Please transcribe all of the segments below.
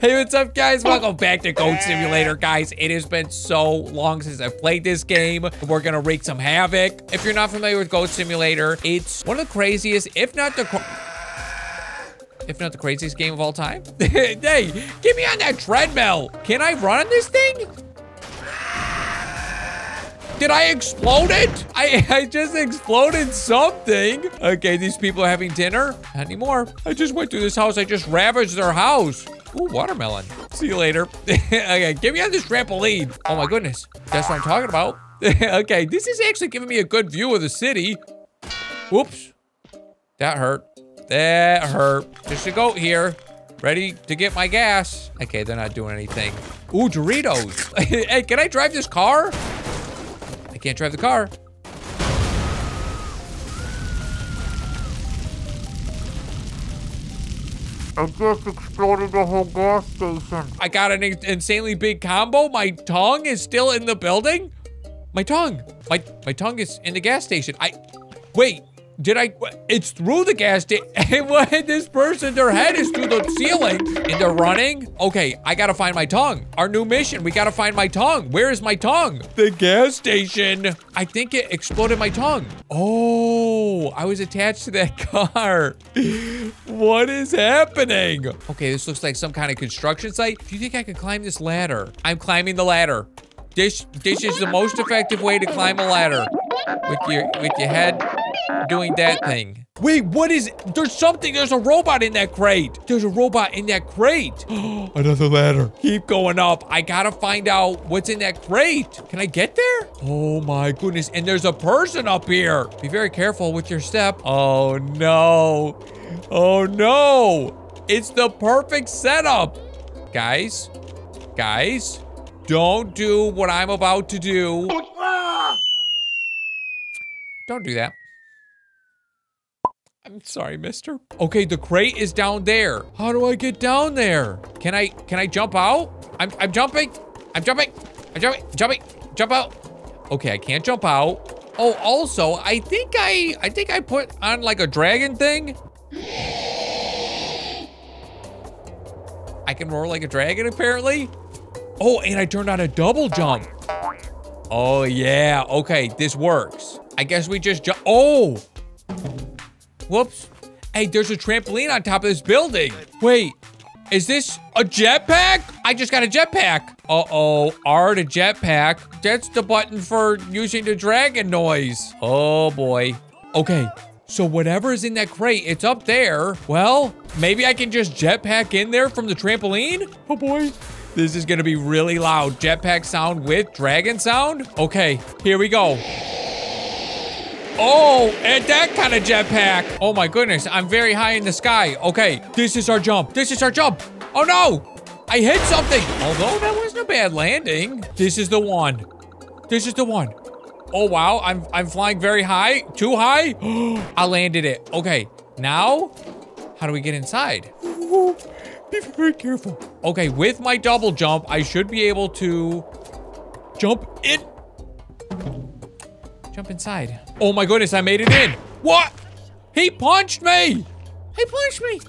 Hey, what's up, guys? Welcome back to Goat Simulator, guys. It has been so long since I've played this game. We're gonna wreak some havoc. If you're not familiar with Goat Simulator, it's one of the craziest, if not the craziest game of all time. Hey, get me on that treadmill. Can I run on this thing? Did I explode it? I just exploded something. Okay, these people are having dinner. Not anymore. I just went through this house. I just ravaged their house. Ooh, watermelon. See you later. Okay, get me on this trampoline. Oh my goodness. That's what I'm talking about. Okay, this is actually giving me a good view of the city. Whoops. That hurt. That hurt. Just a goat here. Ready to get my gas. Okay, they're not doing anything. Ooh, Doritos. Hey, can I drive this car? I can't drive the car. I just exploded the whole gas station. I got an insanely big combo. My tongue is still in the building. My tongue. My tongue is in the gas station. Wait, did I? It's through the gas station. This person, their head is through the ceiling and they're running. Okay, I gotta find my tongue. Our new mission, we gotta find my tongue. Where is my tongue? The gas station. I think it exploded my tongue. Oh, I was attached to that car. What is happening? Okay, this looks like some kind of construction site. Do you think I can climb this ladder? I'm climbing the ladder. This is the most effective way to climb a ladder. With your head doing that thing. Wait, what is it? There's a robot in that crate. There's a robot in that crate. Another ladder. Keep going up. I gotta find out what's in that crate. Can I get there? Oh my goodness. And there's a person up here. Be very careful with your step. Oh no. Oh no. It's the perfect setup. Guys, don't do what I'm about to do. Don't do that. I'm sorry, mister. Okay, the crate is down there. How do I get down there? Can I jump out? I'm jumping. Jump out. Okay, I can't jump out. Oh, also, I think I put on like a dragon thing. I can roar like a dragon apparently. Oh, and I turned on a double jump. Oh yeah, okay, this works. I guess we just jump. Oh. Whoops. Hey, there's a trampoline on top of this building. Wait, is this a jetpack? I just got a jetpack. Uh-oh, R to jetpack. That's the button for using the dragon noise. Oh boy. Okay, so whatever is in that crate, it's up there. Well, maybe I can just jetpack in there from the trampoline? Oh boy. This is gonna be really loud. Jetpack sound with dragon sound? Okay, here we go. Oh, and that kind of jetpack. Oh my goodness, I'm very high in the sky. Okay, this is our jump. This is our jump. Oh no, I hit something. Although that wasn't a bad landing. This is the one. This is the one. Oh wow, I'm flying very high. Too high? I landed it. Okay, now, how do we get inside? Ooh, be very careful. Okay, with my double jump, I should be able to jump in. Jump inside. Oh my goodness, I made it in. What? He punched me. He punched me.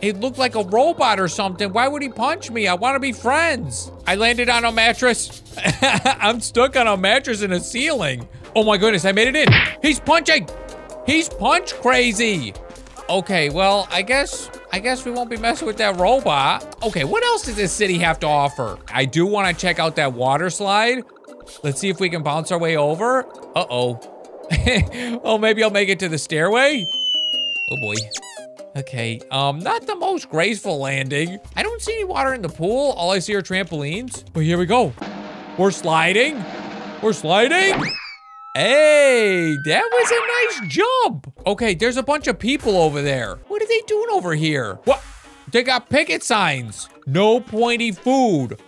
It looked like a robot or something. Why would he punch me? I want to be friends. I landed on a mattress. I'm stuck on a mattress in a ceiling. Oh my goodness, I made it in. He's punching. He's punch crazy. Okay, well, I guess we won't be messing with that robot. Okay, what else does this city have to offer? I do want to check out that water slide. Let's see if we can bounce our way over. Uh-oh. Oh, maybe I'll make it to the stairway. Oh boy. Okay, not the most graceful landing. I don't see any water in the pool. All I see are trampolines. But here we go. We're sliding. We're sliding. Hey, that was a nice jump. Okay, there's a bunch of people over there. What are they doing over here? What? They got picket signs. No pointy food.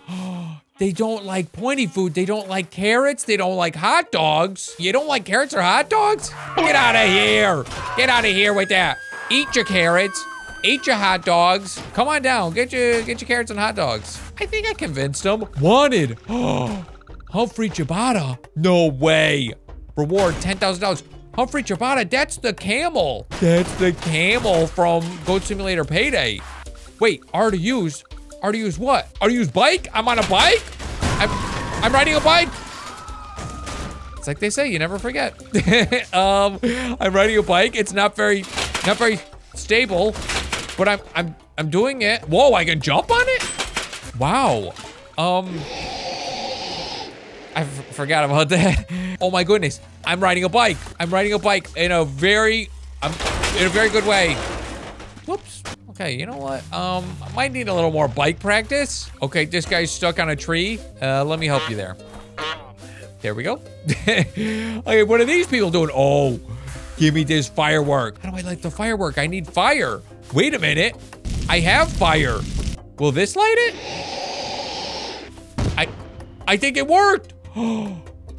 They don't like pointy food. They don't like carrots. They don't like hot dogs. You don't like carrots or hot dogs? Get out of here. Get out of here with that. Eat your carrots. Eat your hot dogs. Come on down. Get your carrots and hot dogs. I think I convinced them. Wanted. Humphrey Chibata. No way. Reward $10,000. Humphrey Chibata, that's the camel. That's the camel from Goat Simulator Payday. Wait, R to use. RDU's what? RDU's bike? I'm on a bike? I'm riding a bike? It's like they say, you never forget. I'm riding a bike. It's not very stable, but I'm doing it. Whoa, I can jump on it? Wow. I forgot about that. Oh my goodness. I'm riding a bike. I'm riding a bike in a very good way. Whoops. Okay, you know what? I might need a little more bike practice. Okay, this guy's stuck on a tree. Let me help you there. There we go. Okay, what are these people doing? Oh, give me this firework. How do I light the firework? I need fire. Wait a minute. I have fire. Will this light it? I think it worked.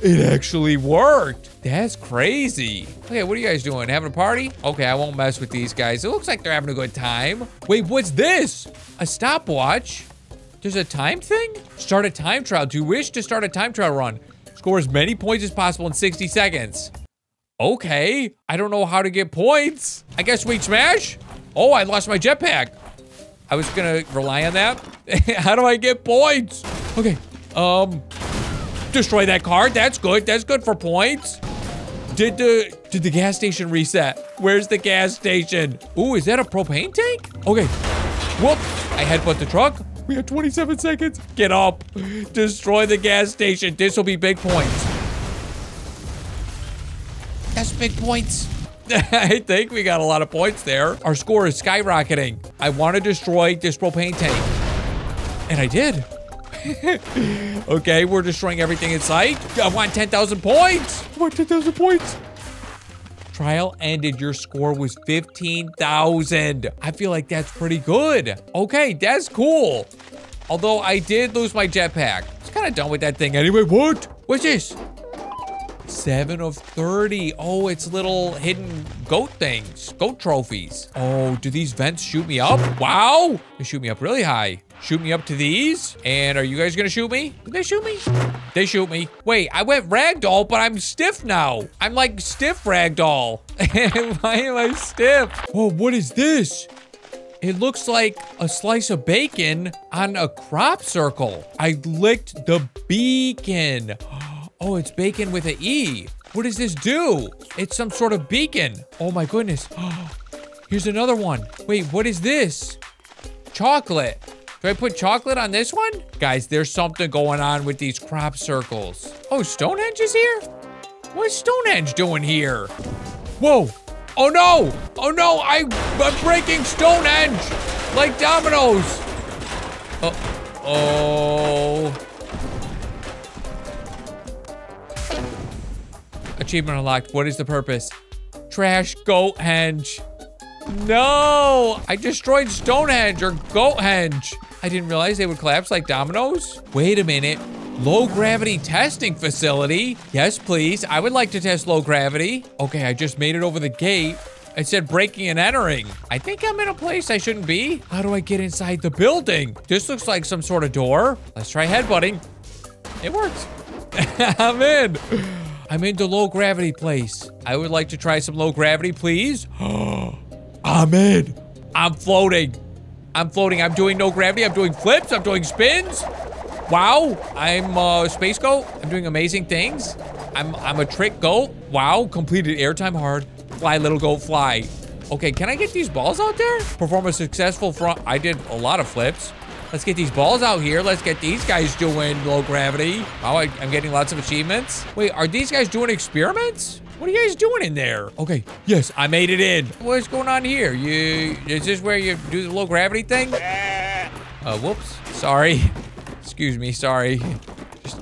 It actually worked. That's crazy. Okay, what are you guys doing? Having a party? Okay, I won't mess with these guys. It looks like they're having a good time. Wait, what's this? A stopwatch? There's a time thing? Start a time trial. Do you wish to start a time trial run? Score as many points as possible in 60 seconds. Okay, I don't know how to get points. I guess we smash? Oh, I lost my jetpack. I was gonna rely on that. How do I get points? Okay, destroy that card. That's good. That's good for points. Did the gas station reset? Where's the gas station? Ooh, is that a propane tank? Okay. Whoop. I headbutt the truck. We have 27 seconds. Get up. Destroy the gas station. This will be big points. That's big points. I think we got a lot of points there. Our score is skyrocketing. I want to destroy this propane tank. And I did. Okay, we're destroying everything in sight. I want 10,000 points. I want 10,000 points. Trial ended. Your score was 15,000. I feel like that's pretty good. Okay, that's cool. Although I did lose my jetpack. I was kind of done with that thing anyway. What? What's this? 7 of 30. Oh, it's little hidden goat things. Goat trophies. Oh, do these vents shoot me up? Wow. They shoot me up really high. Shoot me up to these. And are you guys gonna shoot me? Did they shoot me? They shoot me. Wait, I went ragdoll, but I'm stiff now. I'm like stiff ragdoll. Why am I stiff? Whoa, what is this? It looks like a slice of bacon on a crop circle. I licked the beacon. Oh, it's bacon with an E. What does this do? It's some sort of beacon. Oh my goodness. Here's another one. Wait, what is this? Chocolate. Do I put chocolate on this one? Guys, there's something going on with these crop circles. Oh, Stonehenge is here? What's Stonehenge doing here? Whoa. Oh no. Oh no, I'm breaking Stonehenge like dominoes. Uh-oh. Achievement unlocked. What is the purpose? Trash Goathenge. No, I destroyed Stonehenge or Goathenge. I didn't realize they would collapse like dominoes. Wait a minute. Low gravity testing facility. Yes, please. I would like to test low gravity. Okay, I just made it over the gate. It said breaking and entering. I think I'm in a place I shouldn't be. How do I get inside the building? This looks like some sort of door. Let's try headbutting. It works. I'm in. I'm in the low gravity place. I would like to try some low gravity, please. I'm in. I'm floating. I'm floating. I'm doing no gravity. I'm doing flips. I'm doing spins. Wow. I'm a space goat. I'm doing amazing things. I'm a trick goat. Wow. Completed airtime hard. Fly, little goat, fly. Okay, can I get these balls out there? Perform a successful front. I did a lot of flips. Let's get these balls out here. Let's get these guys doing low gravity. Oh, I'm getting lots of achievements. Wait, are these guys doing experiments? What are you guys doing in there? Okay, yes, I made it in. What's going on here? Is this where you do the low gravity thing? Whoops, sorry. Excuse me, sorry.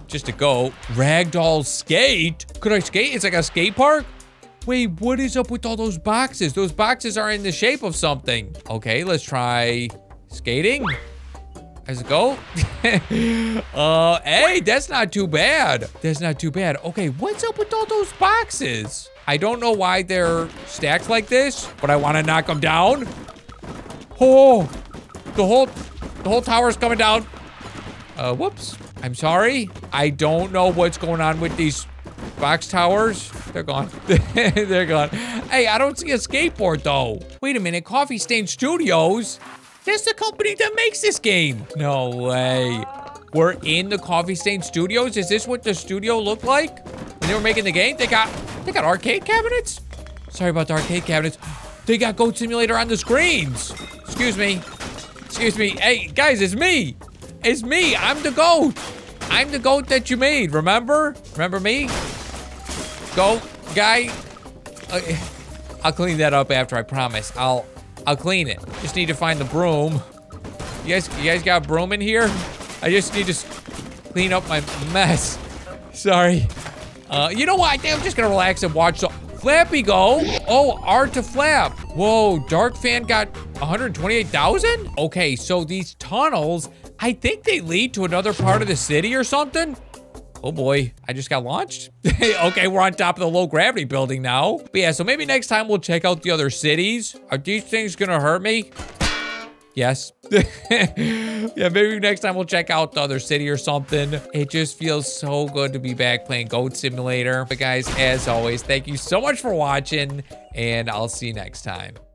Just a go. Ragdoll skate? Could I skate? It's like a skate park? Wait, what is up with all those boxes? Those boxes are in the shape of something. Okay, let's try skating. Let's go. Hey, that's not too bad. That's not too bad. Okay, what's up with all those boxes? I don't know why they're stacked like this, but I want to knock them down. Oh, the whole tower's coming down. Whoops. I'm sorry. I don't know what's going on with these box towers. They're gone. They're gone. Hey, I don't see a skateboard though. Wait a minute. Coffee Stain Studios. There's the company that makes this game. No way. We're in the Coffee Stain Studios. Is this what the studio looked like when they were making the game? They got arcade cabinets. Sorry about the arcade cabinets. They got Goat Simulator on the screens. Excuse me. Excuse me. Hey, guys, it's me. It's me. I'm the goat. I'm the goat that you made. Remember? Remember me? Goat guy. I'll clean that up after, I promise. I'll clean it. Just need to find the broom. You guys got a broom in here? I just need to clean up my mess. Sorry. You know what? I think I'm just gonna relax and watch the Flappy go. Oh, R to flap. Whoa, Dark Fan got 128,000? Okay, so these tunnels, I think they lead to another part of the city or something. Oh boy, I just got launched. Okay, we're on top of the low gravity building now. But yeah, so maybe next time we'll check out the other cities. Are these things gonna hurt me? Yes. Yeah, maybe next time we'll check out the other city or something. It just feels so good to be back playing Goat Simulator. But guys, as always, thank you so much for watching, and I'll see you next time.